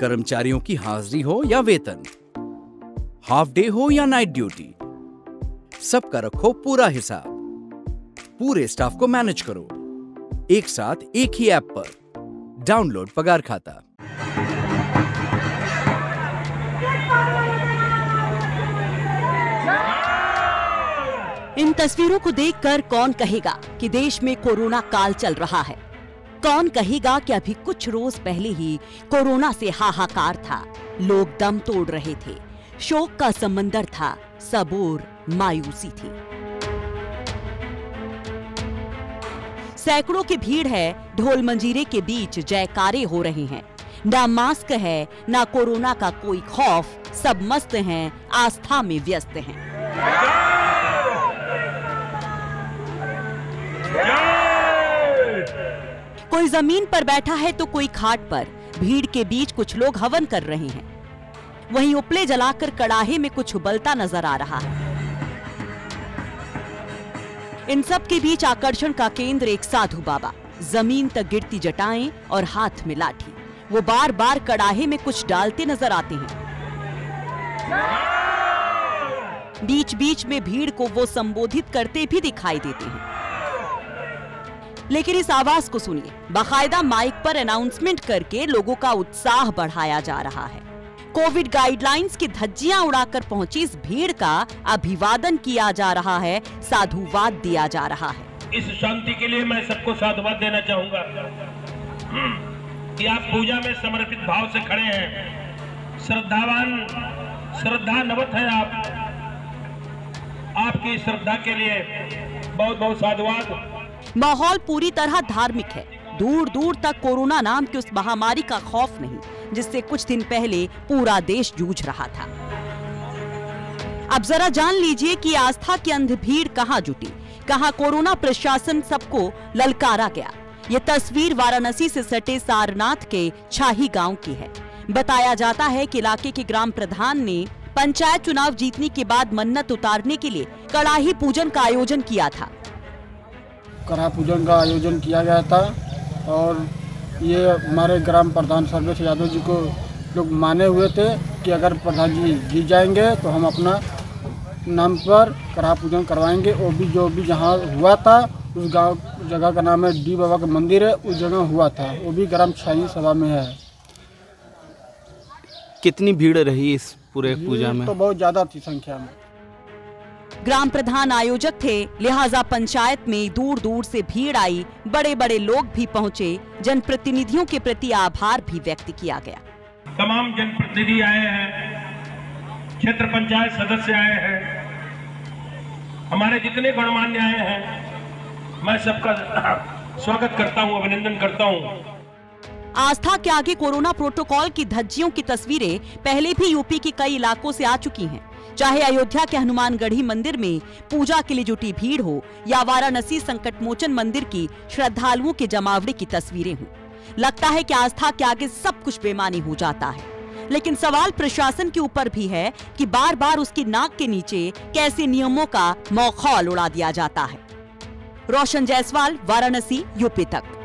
कर्मचारियों की हाजिरी हो या वेतन, हाफ डे हो या नाइट ड्यूटी, सबका रखो पूरा हिसाब। पूरे स्टाफ को मैनेज करो एक साथ एक ही ऐप पर। डाउनलोड पगार खाता। इन तस्वीरों को देखकर कौन कहेगा कि देश में कोरोना काल चल रहा है। कौन कहेगा कि अभी कुछ रोज पहले ही कोरोना से हाहाकार था, लोग दम तोड़ रहे थे, शोक का समंदर था, सब ओर मायूसी थी। सैकड़ों की भीड़ है, ढोल मंजीरे के बीच जयकारे हो रहे हैं। ना मास्क है ना कोरोना का कोई खौफ, सब मस्त हैं, आस्था में व्यस्त हैं। कोई जमीन पर बैठा है तो कोई खाट पर। भीड़ के बीच कुछ लोग हवन कर रहे हैं, वहीं उपले जलाकर कड़ाहे में कुछ उबलता नजर आ रहा है। इन सब के बीच आकर्षण का केंद्र एक साधु बाबा, जमीन तक गिरती जटाएं और हाथ में लाठी। वो बार बार कड़ाहे में कुछ डालते नजर आते हैं। बीच बीच में भीड़ को वो संबोधित करते भी दिखाई देते हैं। लेकिन इस आवाज को सुनिए, बाकायदा माइक पर अनाउंसमेंट करके लोगों का उत्साह बढ़ाया जा रहा है। कोविड गाइडलाइंस की धज्जियां उड़ाकर पहुंची इस भीड़ का अभिवादन किया जा रहा है, साधुवाद दिया जा रहा है। इस शांति के लिए मैं सबको साधुवाद देना चाहूँगा कि आप पूजा में समर्पित भाव से खड़े हैं, श्रद्धावान श्रद्धानवत हैं आप। आपकी श्रद्धा के लिए बहुत बहुत साधुवाद। माहौल पूरी तरह धार्मिक है। दूर दूर तक कोरोना नाम की उस महामारी का खौफ नहीं, जिससे कुछ दिन पहले पूरा देश जूझ रहा था। अब जरा जान लीजिए कि आस्था की अंध भीड़ कहाँ जुटी, कहाँ कोरोना प्रशासन सबको ललकारा गया। ये तस्वीर वाराणसी से सटे सारनाथ के छाही गांव की है। बताया जाता है कि इलाके के ग्राम प्रधान ने पंचायत चुनाव जीतने के बाद मन्नत उतारने के लिए कड़ाही पूजन का आयोजन किया था। कड़ा पूजन का आयोजन किया गया था और ये हमारे ग्राम प्रधान सर्वेश्वर यादव जी को लोग माने हुए थे कि अगर प्रधान जी जीत जाएंगे तो हम अपना नाम पर कड़ा पूजन करवाएंगे। और भी जो भी जहाँ हुआ था उस गांव जगह का नाम है डी बाबा का मंदिर है, उस जगह हुआ था। वो भी ग्राम छाही सभा में है। कितनी भीड़ रही इस पूरे पूजा में? तो बहुत ज़्यादा थी संख्या में। ग्राम प्रधान आयोजक थे, लिहाजा पंचायत में दूर दूर से भीड़ आई, बड़े बड़े लोग भी पहुंचे। जनप्रतिनिधियों के प्रति आभार भी व्यक्त किया गया। तमाम जनप्रतिनिधि आए हैं, क्षेत्र पंचायत सदस्य आए हैं, हमारे जितने गणमान्य आए हैं, मैं सबका स्वागत करता हूं, अभिनंदन करता हूं। आस्था के आगे कोरोना प्रोटोकॉल की धज्जियों की तस्वीरें पहले भी यूपी के कई इलाकों से आ चुकी हैं। चाहे अयोध्या के हनुमानगढ़ी मंदिर में पूजा के लिए जुटी भीड़ हो या वाराणसी संकटमोचन मंदिर की श्रद्धालुओं के जमावड़े की तस्वीरें हों, लगता है कि आस्था के आगे सब कुछ बेमानी हो जाता है। लेकिन सवाल प्रशासन के ऊपर भी है कि बार बार उसकी नाक के नीचे कैसे नियमों का मखौल उड़ा दिया जाता है। रोशन जायसवाल, वाराणसी, यूपी तक।